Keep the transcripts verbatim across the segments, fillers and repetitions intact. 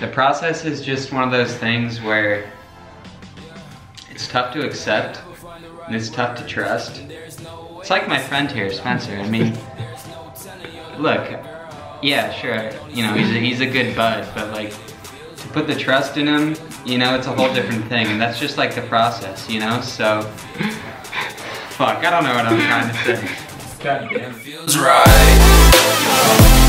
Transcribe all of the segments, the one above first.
The process is just one of those things where it's tough to accept and it's tough to trust. It's like my friend here, Spencer. I mean, look, yeah, sure, you know, he's a, he's a good bud, but like, to put the trust in him, you know, it's a whole different thing, and that's just like the process, you know, so, fuck, I don't know what I'm trying to say. God damn it. Feels right.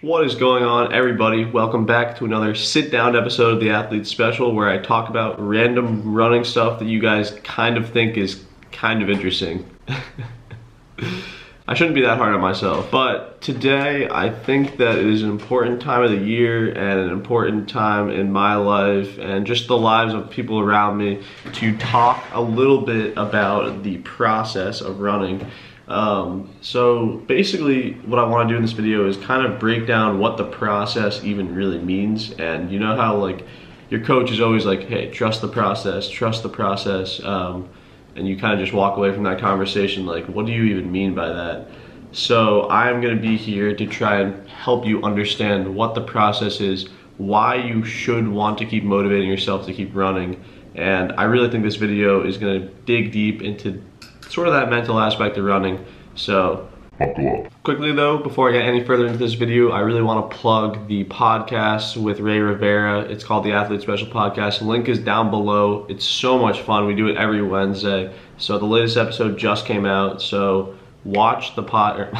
What is going on, everybody? Welcome back to another sit down episode of The Athlete Special, where I talk about random running stuff that you guys kind of think is kind of interesting. I shouldn't be that hard on myself, but today I think that it is an important time of the year and an important time in my life and just the lives of people around me to talk a little bit about the process of running. Um, so basically what I want to do in this video is kind of break down what the process even really means. And you know how like your coach is always like, hey, trust the process, trust the process. Um, and you kind of just walk away from that conversation like, what do you even mean by that? So I'm going to be here to try and help you understand what the process is, why you should want to keep motivating yourself to keep running. And I really think this video is going to dig deep into sort of that mental aspect of running, so quickly though, before I get any further into this video, I really want to plug the podcast with Ray Rivera. It's called The Athlete Special Podcast. Link is down below. It's so much fun. We do it every Wednesday. So the latest episode just came out, so watch the pod, or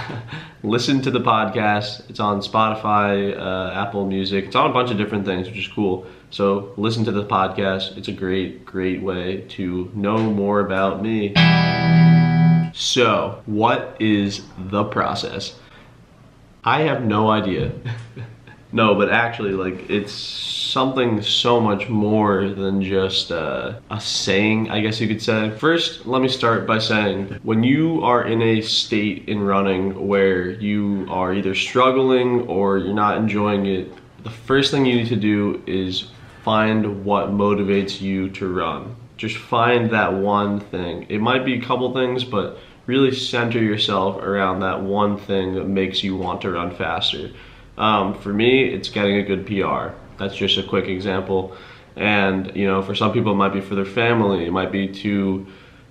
listen to the podcast. It's on Spotify, uh, Apple Music. It's on a bunch of different things, which is cool. So listen to the podcast. It's a great, great way to know more about me. So, what is the process? I have no idea. No, but actually, like, it's something so much more than just uh, a saying, I guess you could say. First, let me start by saying, when you are in a state in running where you are either struggling or you're not enjoying it, the first thing you need to do is find what motivates you to run. Just find that one thing. It might be a couple things, but really center yourself around that one thing that makes you want to run faster. Um, for me, it's getting a good P R. That's just a quick example. And you know, for some people it might be for their family, it might be to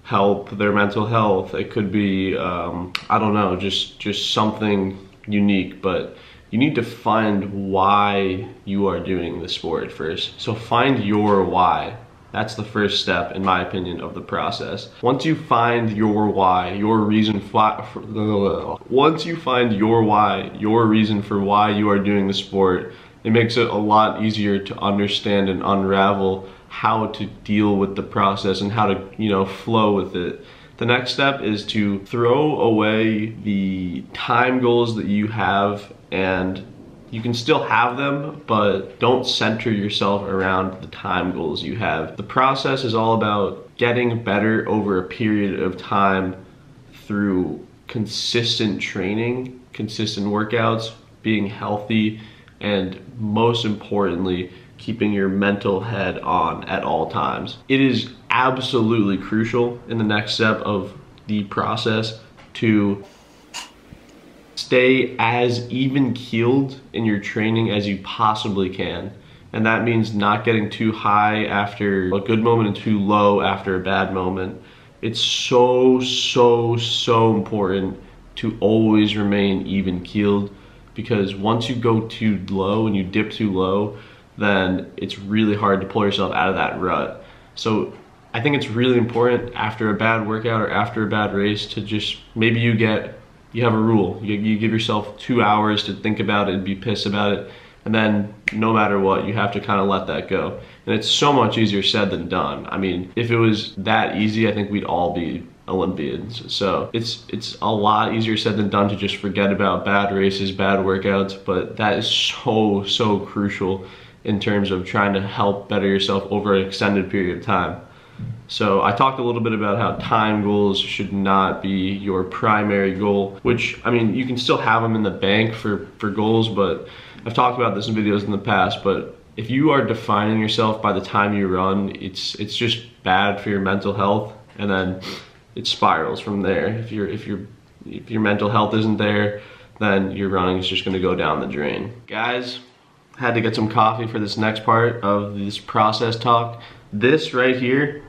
help their mental health. It could be, um, I don't know, just, just something unique, but you need to find why you are doing the sport first. So find your why. That's the first step, in my opinion, of the process. Once you find your why, your reason for, once you find your why, your reason for why you are doing the sport, it makes it a lot easier to understand and unravel how to deal with the process and how to, you know, flow with it. The next step is to throw away the time goals that you have, and you can still have them, but don't center yourself around the time goals you have. The process is all about getting better over a period of time through consistent training, consistent workouts, being healthy, and most importantly, keeping your mental head on at all times. It is absolutely crucial in the next step of the process to stay as even-keeled in your training as you possibly can. And that means not getting too high after a good moment and too low after a bad moment. It's so, so, so important to always remain even-keeled, because once you go too low and you dip too low, then it's really hard to pull yourself out of that rut. So I think it's really important after a bad workout or after a bad race to just, maybe you get You have a rule. You, you give yourself two hours to think about it and be pissed about it, and then no matter what, you have to kind of let that go. And it's so much easier said than done. I mean, if it was that easy, I think we'd all be Olympians. So it's it's a lot easier said than done to just forget about bad races, bad workouts, but that is so, so crucial in terms of trying to help better yourself over an extended period of time. So I talked a little bit about how time goals should not be your primary goal, which, I mean, you can still have them in the bank for, for goals, but I've talked about this in videos in the past, but if you are defining yourself by the time you run, it's it's just bad for your mental health, and then it spirals from there. If you're, if you're, if your mental health isn't there, then your running is just gonna go down the drain. Guys, had to get some coffee for this next part of this process talk. This right here,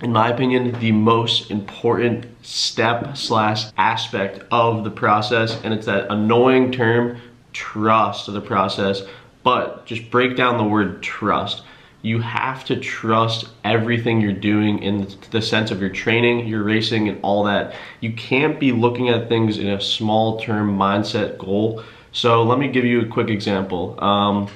in my opinion, the most important step slash aspect of the process, and it's that annoying term, trust, of the process. But just break down the word trust. You have to trust everything you're doing in the sense of your training, your racing, and all that. You can't be looking at things in a small-term mindset goal. So let me give you a quick example. Um,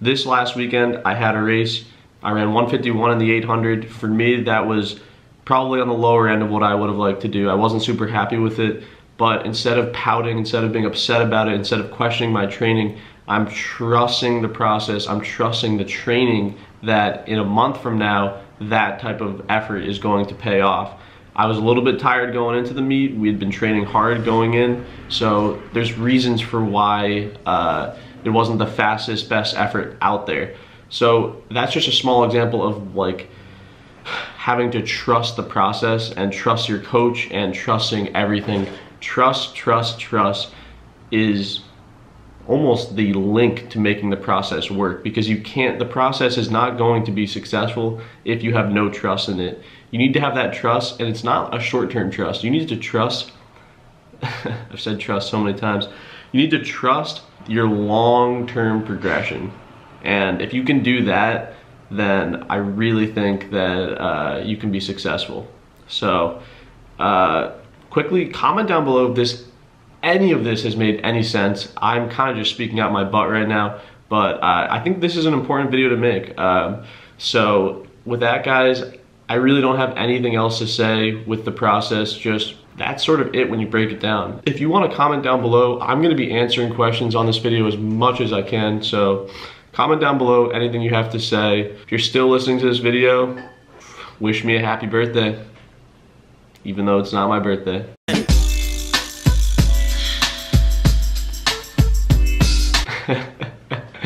this last weekend, I had a race. I ran one fifty-one in the eight hundred. For me, that was probably on the lower end of what I would have liked to do. I wasn't super happy with it, but instead of pouting, instead of being upset about it, instead of questioning my training, I'm trusting the process, I'm trusting the training that in a month from now, that type of effort is going to pay off. I was a little bit tired going into the meet. We had been training hard going in, so there's reasons for why uh, it wasn't the fastest, best effort out there. So that's just a small example of like having to trust the process and trust your coach and trusting everything. Trust, trust, trust is almost the link to making the process work, because you can't, the process is not going to be successful if you have no trust in it. You need to have that trust, and it's not a short-term trust. You need to trust, I've said trust so many times, you need to trust your long-term progression. And if you can do that, then I really think that uh, you can be successful. So uh, quickly comment down below if this, any of this has made any sense. I'm kind of just speaking out my butt right now, but uh, I think this is an important video to make. Um, so with that, guys, I really don't have anything else to say with the process. Just that's sort of it when you break it down. If you want to comment down below, I'm going to be answering questions on this video as much as I can. So comment down below anything you have to say. If you're still listening to this video, wish me a happy birthday, even though it's not my birthday.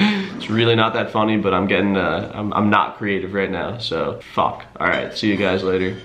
It's really not that funny, but I'm getting, uh, I'm, I'm not creative right now, so fuck. All right, see you guys later.